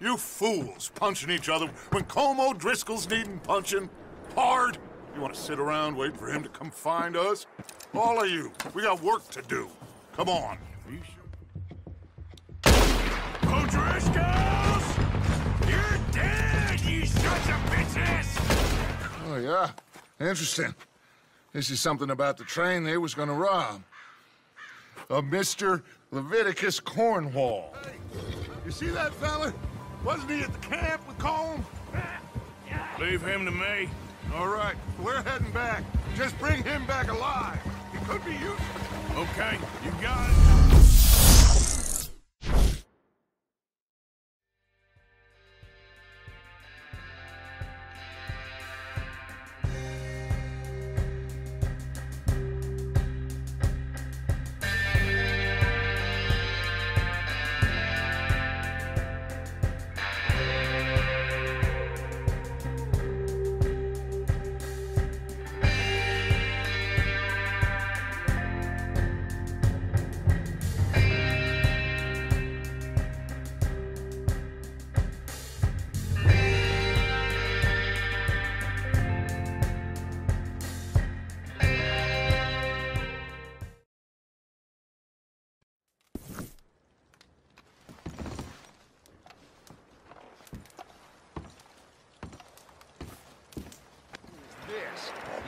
You fools punching each other when Colm O'Driscoll's needing punching hard. You want to sit around waiting for him to come find us? All of you, we got work to do. Come on. O'Driscolls! You're dead, you sons of bitches! Oh, yeah? Interesting. This is something about the train they was gonna rob. Of Mr. Leviticus Cornwall. Hey, you see that fella? Wasn't he at the camp with Colm? Leave him to me. All right, we're heading back. Just bring him back alive. He could be useful. Okay, you got it.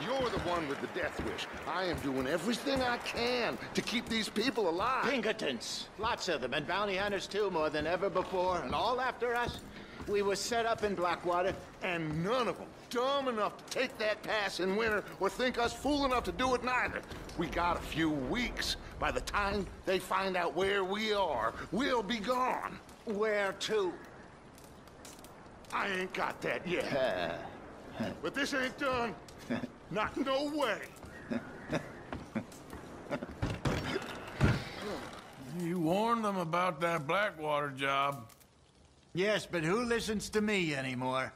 You're the one with the death wish. I am doing everything I can to keep these people alive. Pinkertons. Lots of them, and bounty hunters too, more than ever before, and all after us. We were set up in Blackwater, and none of them dumb enough to take that pass in winter or think us fool enough to do it neither. We got a few weeks. By the time they find out where we are, we'll be gone. Where to? I ain't got that yet. But this ain't done. Not no way. You warned them about that Blackwater job. Yes, but who listens to me anymore?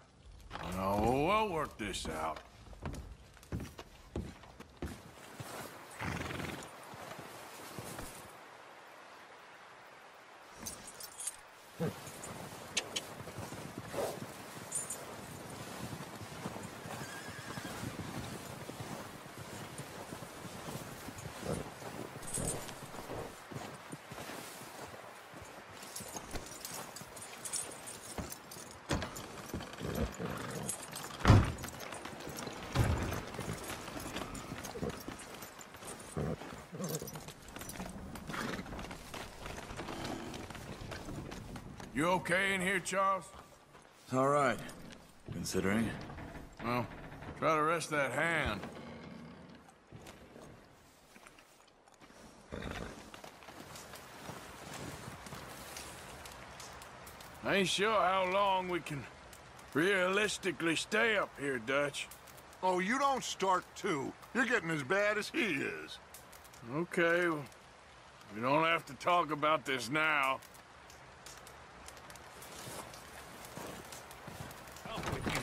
No, I'll work this out. You okay in here, Charles? All right, considering. Well, try to rest that hand. I ain't sure how long we can realistically stay up here, Dutch. Oh, you don't start too. You're getting as bad as he is. Okay, well, we don't have to talk about this now.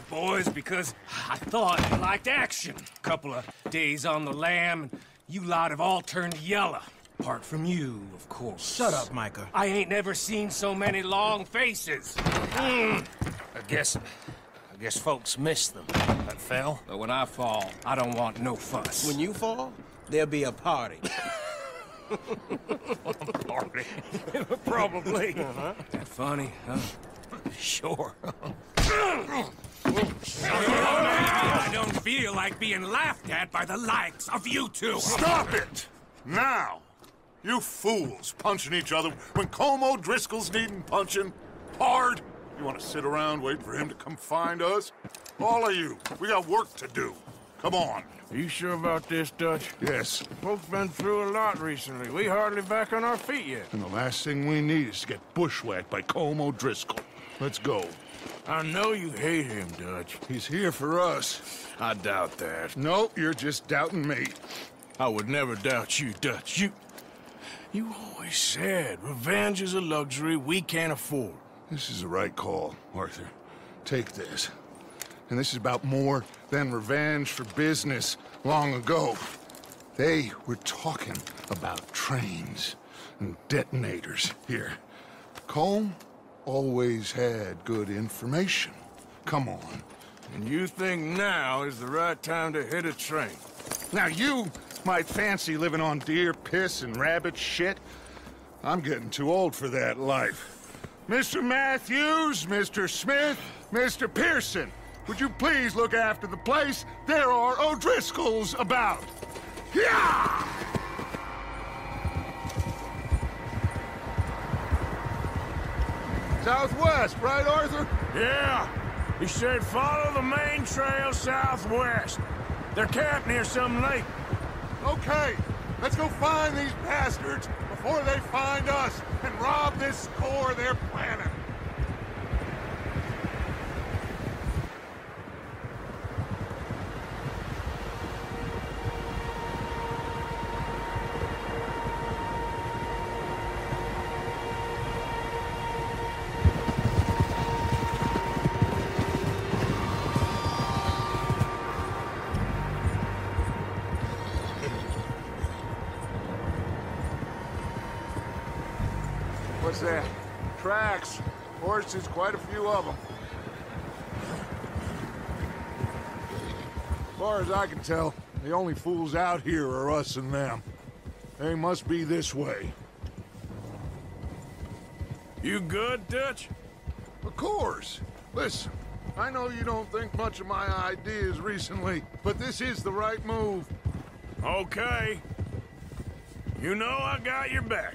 Boys, because I thought you liked action. A couple of days on the lam, and you lot have all turned yellow. Apart from you, of course. Shut up, Micah. I ain't never seen so many long faces. I guess folks miss them. I fell. But when I fall, I don't want no fuss. When you fall, there'll be a party. A party? Probably. That funny, huh? Sure. I don't feel like being laughed at by the likes of you two. Stop it! Now! You fools punching each other when Colm O'Driscoll's needing punching hard. You want to sit around waiting for him to come find us? All of you, we got work to do. Come on. Are you sure about this, Dutch? Yes. Folks been through a lot recently. We hardly back on our feet yet. And the last thing we need is to get bushwhacked by Colm O'Driscoll. Let's go. I know you hate him, Dutch. He's here for us. I doubt that. No, you're just doubting me. I would never doubt you, Dutch. You always said revenge is a luxury we can't afford. This is the right call, Arthur. Take this. And this is about more than revenge for business long ago. They were talking about trains and detonators here. Colm always had good information. Come on. And you think now is the right time to hit a train? Now you might fancy living on deer piss and rabbit shit. I'm getting too old for that life. Mr. Matthews, Mr. Smith, Mr. Pearson, would you please look after the place? There are O'Driscolls about. Yeah! Southwest, right, Arthur? Yeah. He said follow the main trail southwest. They're camped near some lake. Okay, let's go find these bastards before they find us and rob this core they're planning. What's that? Tracks. Horses, quite a few of them. As far as I can tell, the only fools out here are us and them. They must be this way. You good, Dutch? Of course. Listen, I know you don't think much of my ideas recently, but this is the right move. Okay. You know I got your back.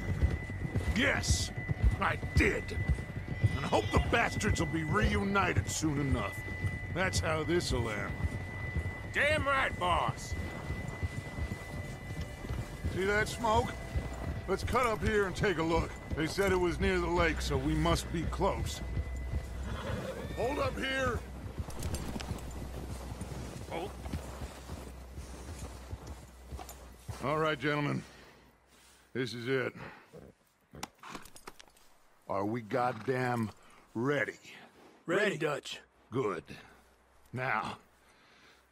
Yes, I did. And I hope the bastards will be reunited soon enough. That's how this'll end. Damn right, boss. See that smoke? Let's cut up here and take a look. They said it was near the lake, so we must be close. Hold up here. Oh. All right, gentlemen. This is it. Are we goddamn ready? Ready, Dutch. Good. Now,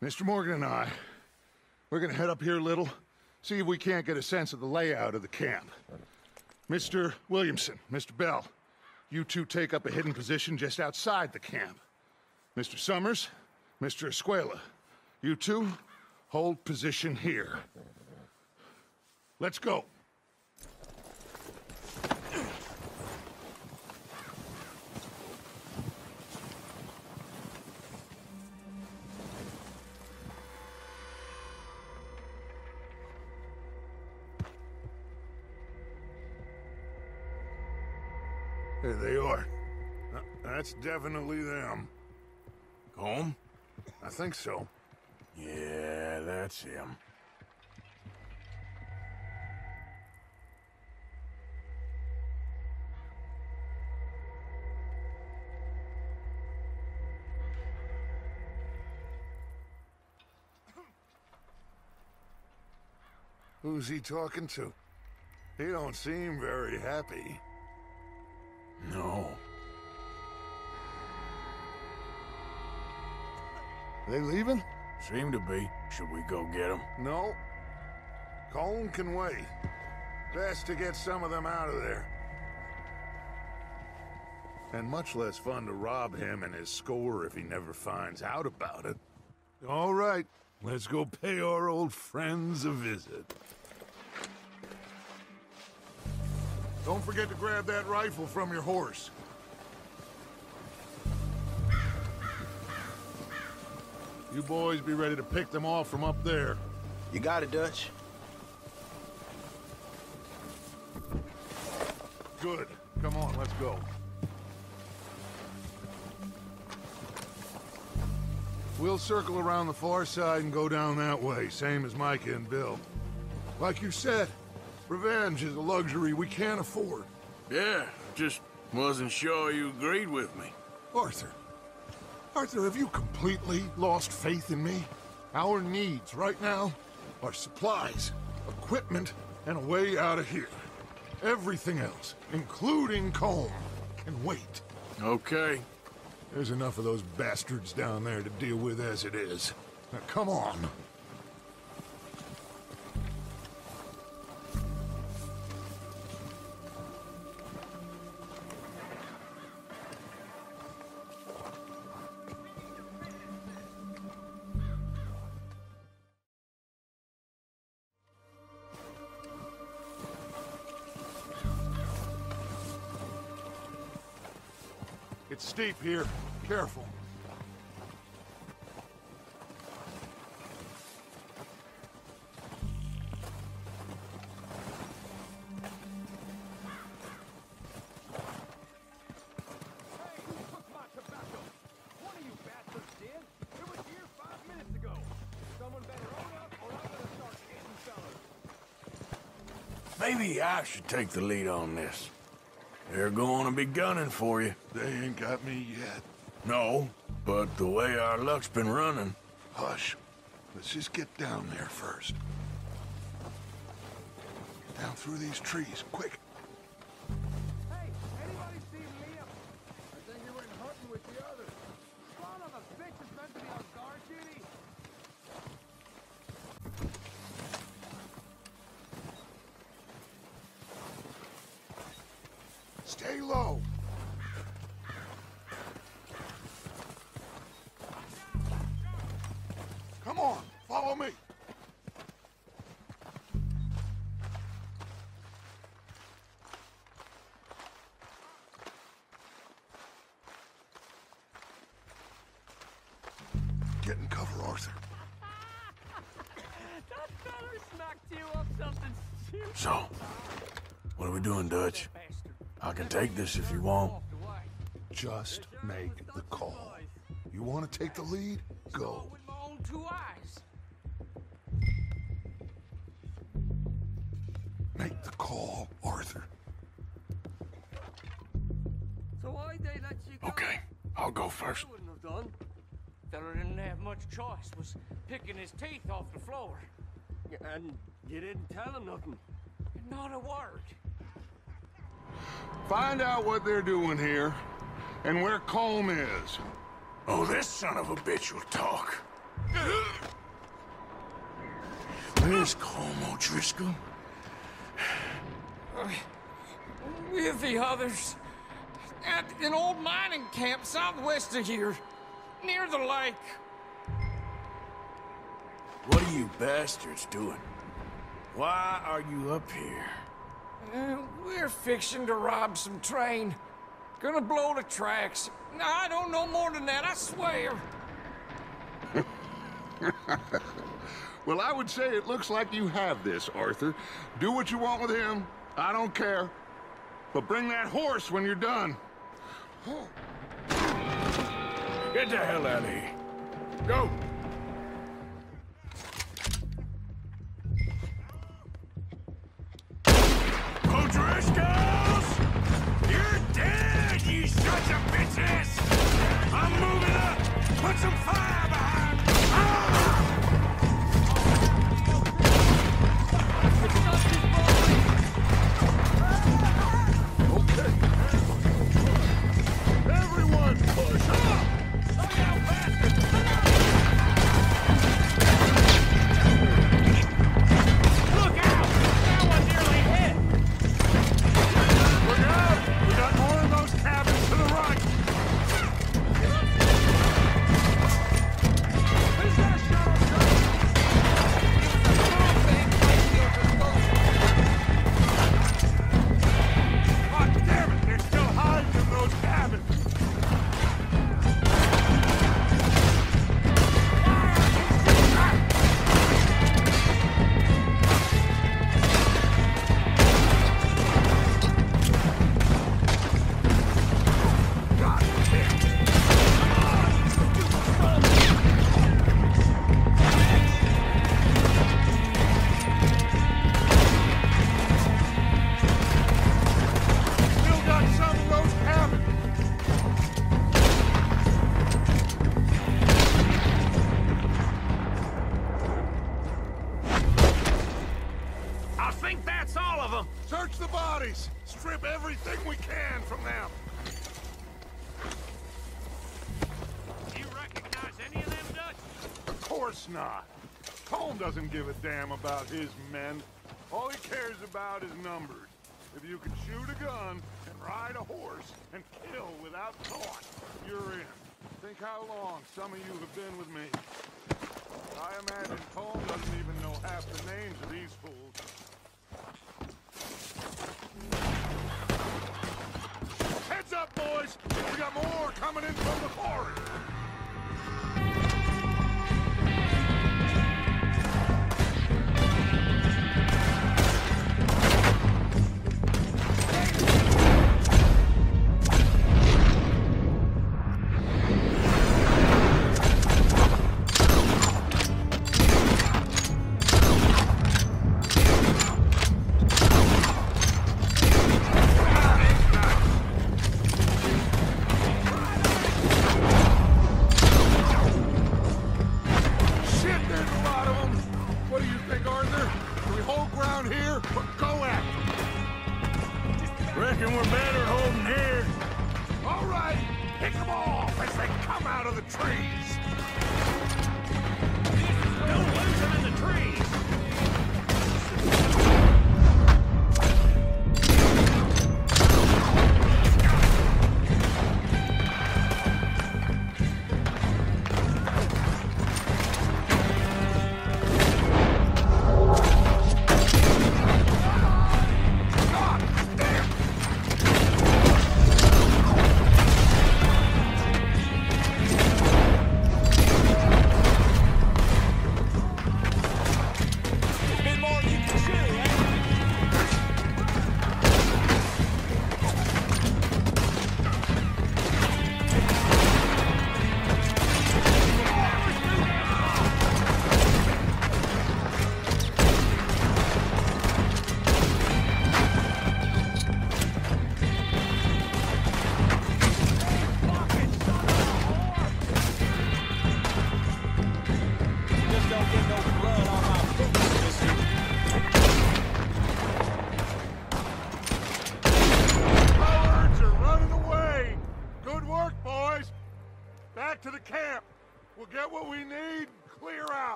Mr. Morgan and I, we're gonna head up here a little, see if we can't get a sense of the layout of the camp. Mr. Williamson, Mr. Bell, you two take up a hidden position just outside the camp. Mr. Summers, Mr. Escuela, you two hold position here. Let's go. There they are. That's definitely them. Home? I think so. Yeah, that's him. Who's he talking to? He don't seem very happy. No. They leaving? Seem to be. Should we go get them? No. Colm can wait. Best to get some of them out of there. And much less fun to rob him and his score if he never finds out about it. All right, let's go pay our old friends a visit. Don't forget to grab that rifle from your horse. You boys be ready to pick them off from up there. You got it, Dutch. Good. Come on, let's go. We'll circle around the far side and go down that way, same as Micah and Bill. Like you said, revenge is a luxury we can't afford. Yeah, just Wasn't sure you agreed with me. Arthur. Arthur, have you completely lost faith in me? Our needs right now are supplies, equipment, and a way out of here. Everything else, including Colm, can wait. Okay. There's enough of those bastards down there to deal with as it is. Now come on. It's steep here. Careful. Maybe I should take the lead on this. They're going to be gunning for you. They ain't got me yet. No, but the way our luck's been running... Hush. Let's just get down there first. Get down through these trees, quick. Hey, anybody see Liam? I think you went hunting with the others. Son of a bitch is meant to be on guard duty. Stay low. Come on, follow me. Get in cover, Arthur. That feller smacked you up something stupid. So, what are we doing, Dutch? I can take this if you want. Just make the call. You want to take the lead? Go. With my own two eyes. Make the call, Arthur. So why they let you go? Okay, I'll go first. Wouldn't have done. Feller didn't have much choice. Was picking his teeth off the floor, and you didn't tell him nothing. Not a word. Find out what they're doing here, and where Colm is. Oh, this son of a bitch will talk. Where's Colm O'Driscoll? With the others. At an old mining camp southwest of here, near the lake. What are you bastards doing? Why are you up here? We're fixing to rob some train. Gonna blow the tracks. No, I don't know more than that, I swear. Well, I would say it looks like you have this, Arthur. Do what you want with him. I don't care. But bring that horse when you're done. Oh. Get the hell out of here. Go! O'Driscolls! You're dead, you sons of bitches! I'm moving up! Put some fire behind me! Ah! Okay. Everyone, push up! Look out, bastard! Look out! That one nearly hit! Got more of those cabins to the right! bodies! Strip everything we can from them! Do you recognize any of them, Dutch? Of course not. Colm doesn't give a damn about his men. All he cares about is numbers. If you can shoot a gun and ride a horse and kill without thought, you're in. Think how long some of you have been with me. I imagine Colm doesn't even know half the names of these fools. Heads up, boys! We got more coming in from the forest!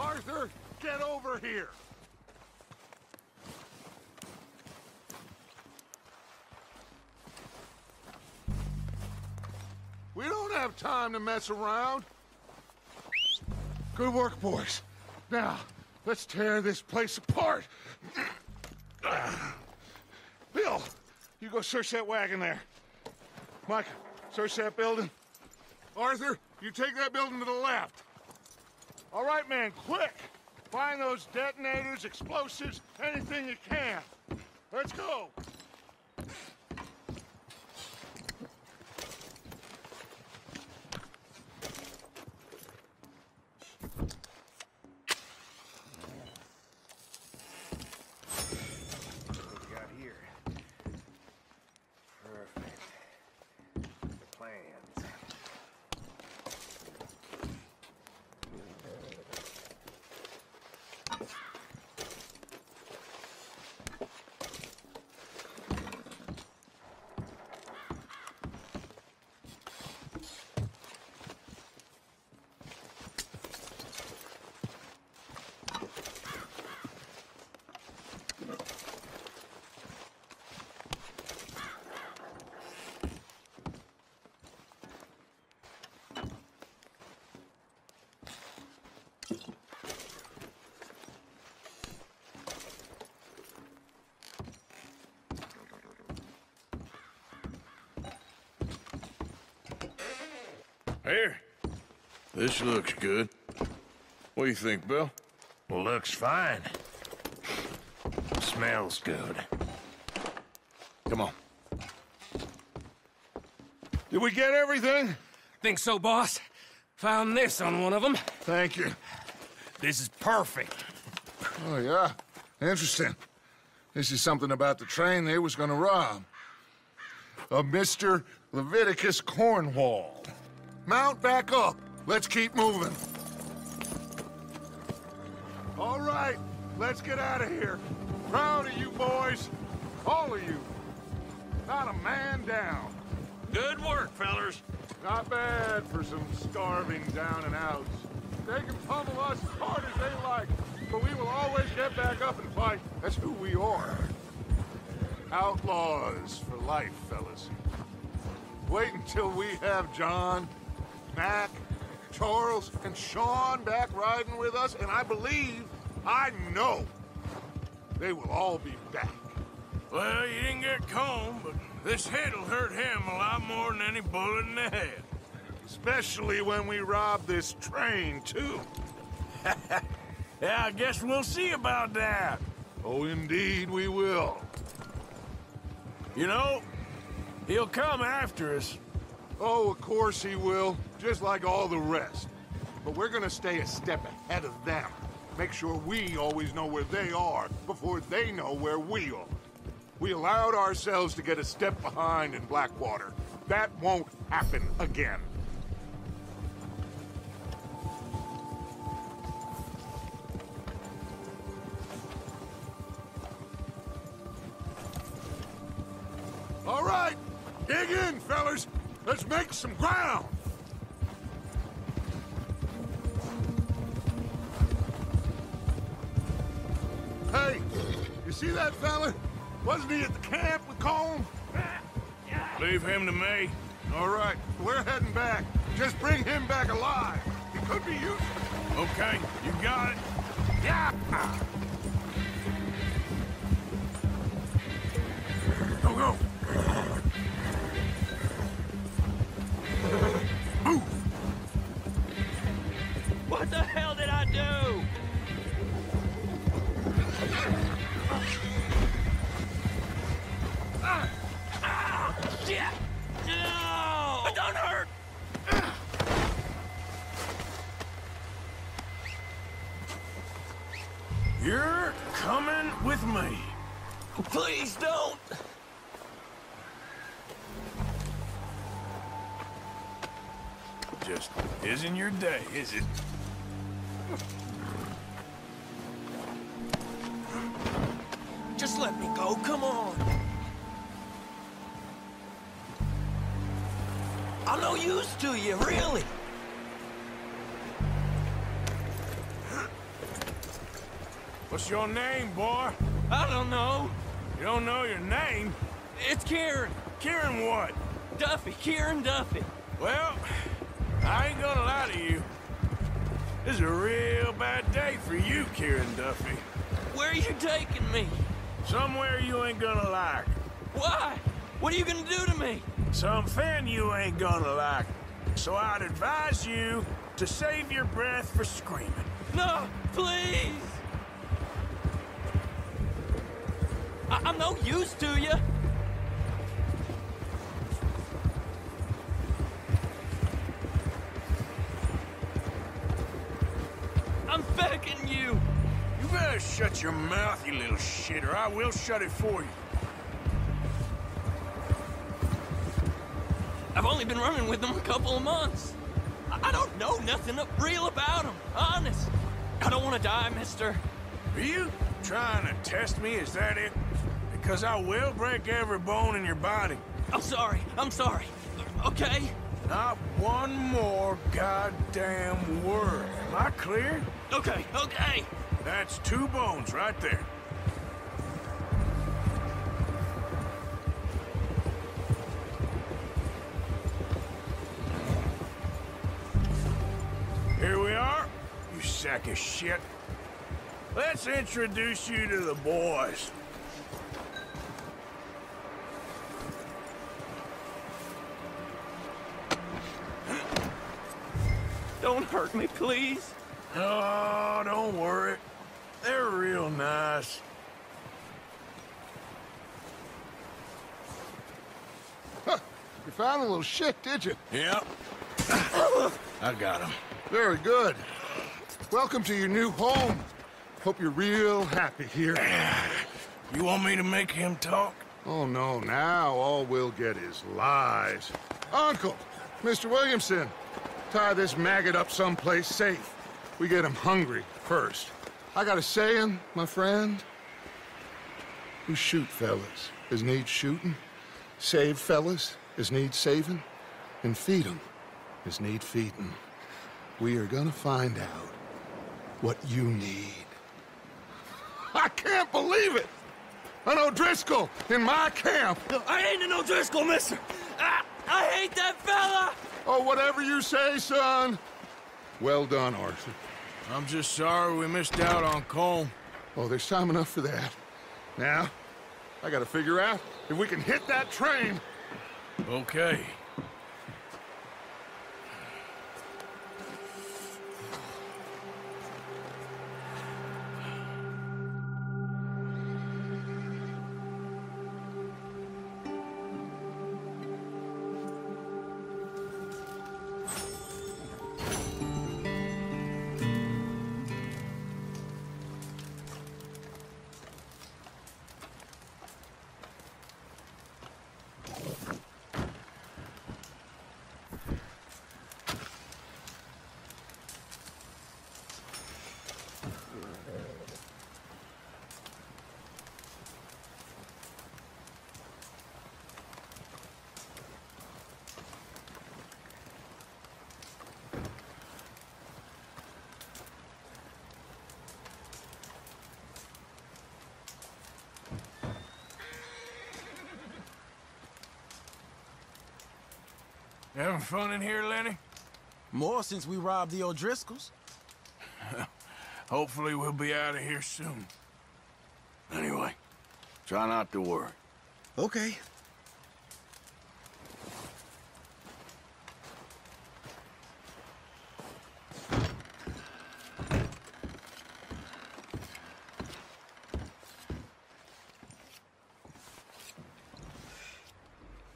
Arthur, get over here! We don't have time to mess around. Good work, boys. Now, let's tear this place apart. Bill, you go search that wagon there. Mike, search that building. Arthur, you take that building to the left. All right, man, quick! Find those detonators, explosives, anything you can. Let's go! Here. This looks good. What do you think, Bill? Well, looks fine. Smells good. Come on. Did we get everything? Think so, boss. Found this on one of them. Thank you. This is perfect. Oh, yeah. Interesting. This is something about the train they was gonna rob. Of Mr. Leviticus Cornwall. Mount back up. Let's keep moving. All right, let's get out of here. Proud of you boys. All of you. Not a man down. Good work, fellas. Not bad for some starving down and outs. They can pummel us as hard as they like, but we will always get back up and fight. That's who we are. Outlaws for life, fellas. Wait until we have John, Mac, Charles, and Sean back riding with us, and I believe, I know, they will all be back. Well, you didn't get Colm, but this hit'll hurt him a lot more than any bullet in the head. Especially when we rob this train, too. Yeah, I guess we'll see about that. Oh, indeed we will. You know, he'll come after us. Oh, of course he will, just like all the rest. But we're gonna stay a step ahead of them. Make sure we always know where they are before they know where we are. We allowed ourselves to get a step behind in Blackwater. That won't happen again. All right, dig in, fellas. Let's make some ground. Hey, you see that fella? Wasn't he at the camp with Colm? Leave him to me. All right, we're heading back. Just bring him back alive. He could be useful. Okay, you got it. Yeah! Go, go. Move! What the hell did I do? Shit! No! It don't hurt! You're coming with me. Please don't! Just isn't your day, is it? Just let me go, come on. I'm no use to you, really. What's your name, boy? I don't know. You don't know your name? It's Kieran. Kieran what? Duffy, Kieran Duffy. Well, I ain't gonna lie to you. This is a real bad day for you, Kieran Duffy. Where are you taking me? Somewhere you ain't gonna like. Why? What are you gonna do to me? Something you ain't gonna like. So I'd advise you to save your breath for screaming. No, please! I'm no use to you. I'm begging you! You better shut your mouth, you little shit, or I will shut it for you. I've only been running with them a couple of months. I don't know nothing real about them, honest. I don't want to die, mister. Are you trying to test me? Is that it? Because I will break every bone in your body. I'm sorry. I'm sorry. Okay? Not one more goddamn word. Am I clear? Okay, okay. That's two bones right there. Here we are, you sack of shit. Let's introduce you to the boys. Don't hurt me, please. Oh, don't worry. They're real nice. Huh. You found a little shit, did you? Yep. I got him. Very good. Welcome to your new home. Hope you're real happy here. You want me to make him talk? Oh, no. Now all we'll get is lies. Uncle, Mr. Williamson, tie this maggot up someplace safe. We get him hungry first. I got a saying, my friend. We shoot fellas as need shooting, save fellas as need saving, and feed 'em as need feeding. We are gonna find out what you need. I can't believe it! An O'Driscoll in my camp! No, I ain't an O'Driscoll, mister! I hate that fella! Oh, whatever you say, son. Well done, Arthur. I'm just sorry we missed out on Colm. Oh, there's time enough for that. Now, I gotta figure out if we can hit that train. Okay. Having fun in here, Lenny? More since we robbed the O'Driscolls. Hopefully we'll be out of here soon. Anyway, try not to worry. Okay.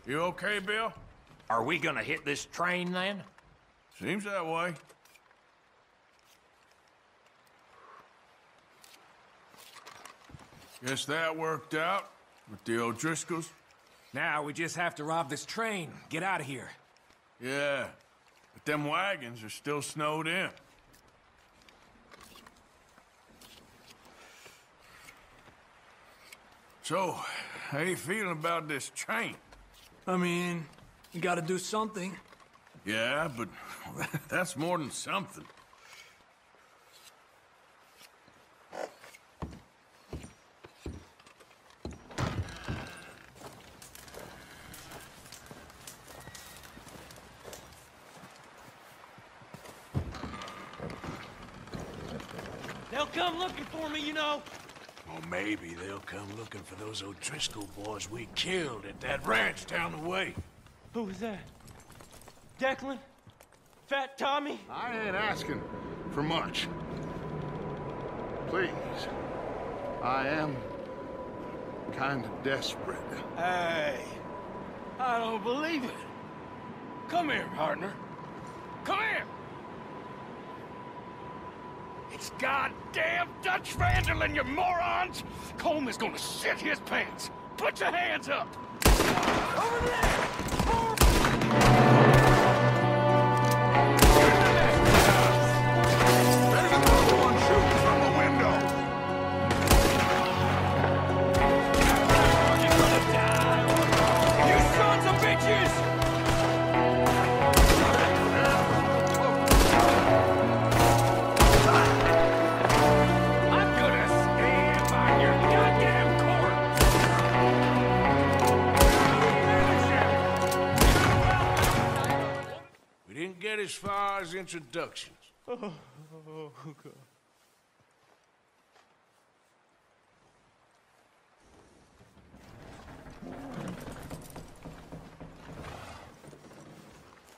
You okay, Bill? Are we gonna hit this train, then? Seems that way. Guess that worked out with the O'Driscolls. Now we just have to rob this train. Get out of here. Yeah, but them wagons are still snowed in. So, how you feeling about this train? I mean... you gotta do something. Yeah, but that's more than something. They'll come looking for me, you know. Or maybe they'll come looking for those O'Driscoll boys we killed at that ranch down the way. Who was that? Declan? Fat Tommy? I ain't asking for much. Please. I am kind of desperate. Hey, I don't believe it. Come here, partner. Come here! It's goddamn Dutch Vanderlinde, you morons! Colm is gonna shit his pants. Put your hands up! Over there! As far as introductions. Oh, God.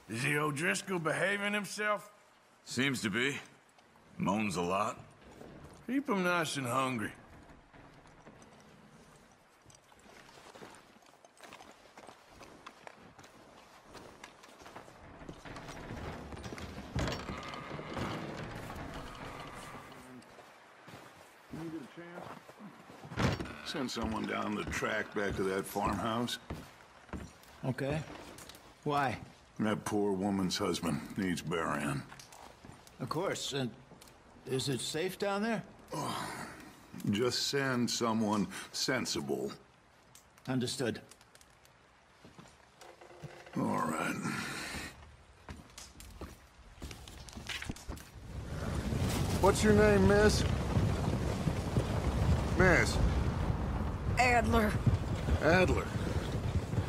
Is the O'Driscoll behaving himself? Seems to be. Moans a lot. Keep him nice and hungry. Send someone down the track back to that farmhouse. Okay. Why? That poor woman's husband needs burying. Of course. And is it safe down there? Oh, just send someone sensible. Understood. All right. What's your name, miss? Miss. Adler. Adler.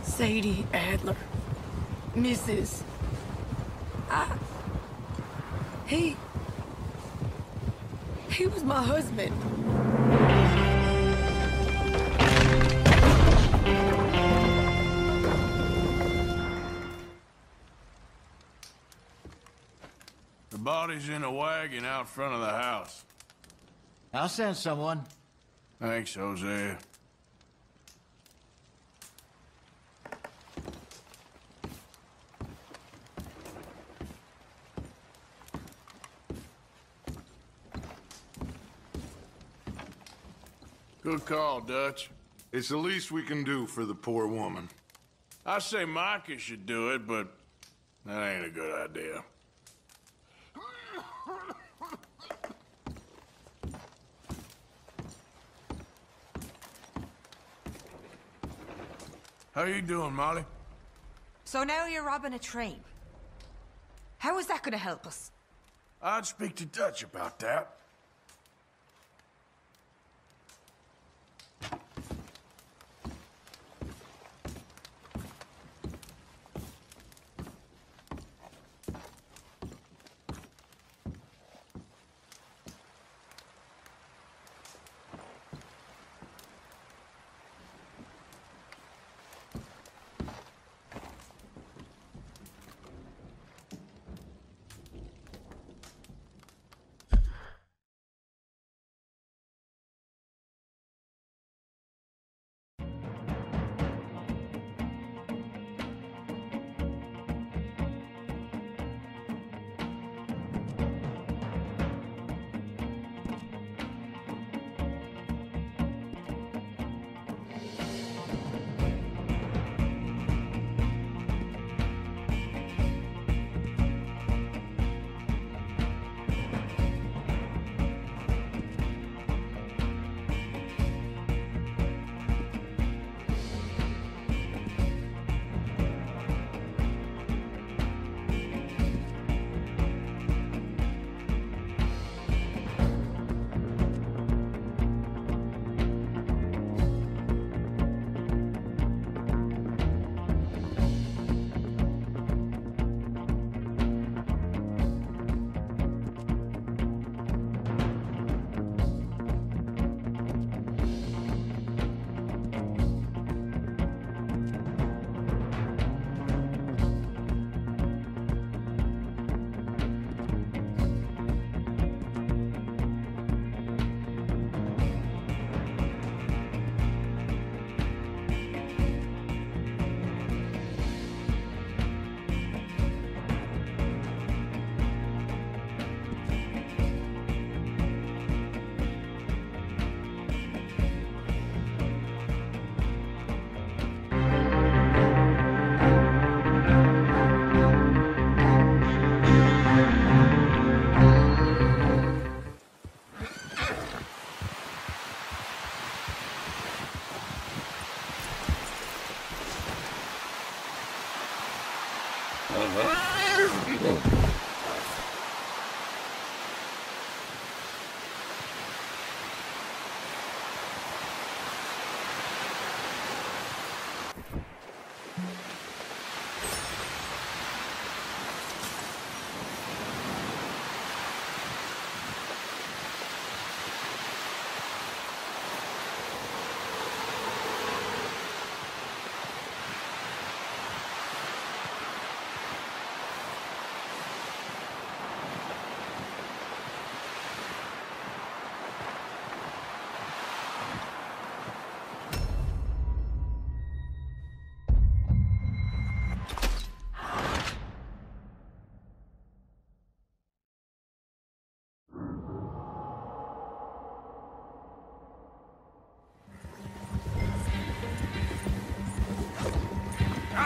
Sadie Adler. Mrs. He was my husband. The body's in a wagon out front of the house. I'll send someone. Thanks, Jose. Good call, Dutch. It's the least we can do for the poor woman. I say Micah should do it, but that ain't a good idea. How you doing, Molly? So now you're robbing a train. How is that gonna help us? I'd speak to Dutch about that.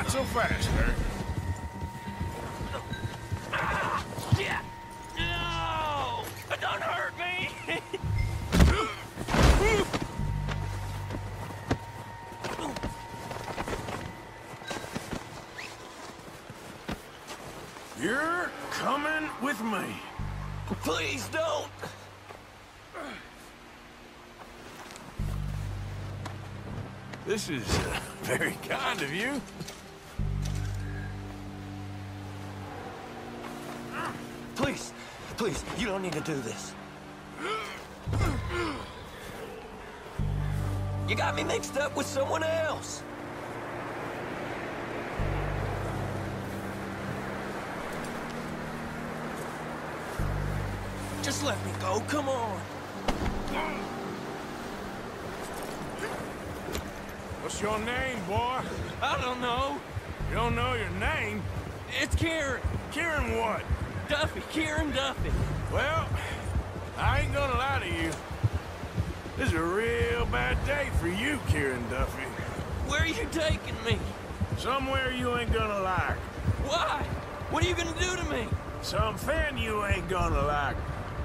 Not so fast, sir. Yeah. No! Don't hurt me! You're coming with me. Please don't! This is very kind of you. Please, please, you don't need to do this. You got me mixed up with someone else. Just let me go, come on. What's your name, boy? I don't know. You don't know your name? It's Kieran. Kieran what? Duffy. Kieran Duffy. Well, I ain't gonna lie to you. This is a real bad day for you, Kieran Duffy. Where are you taking me? Somewhere you ain't gonna like. Why? What are you gonna do to me? Something you ain't gonna like.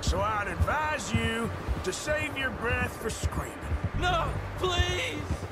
So I'd advise you to save your breath for screaming. No, please!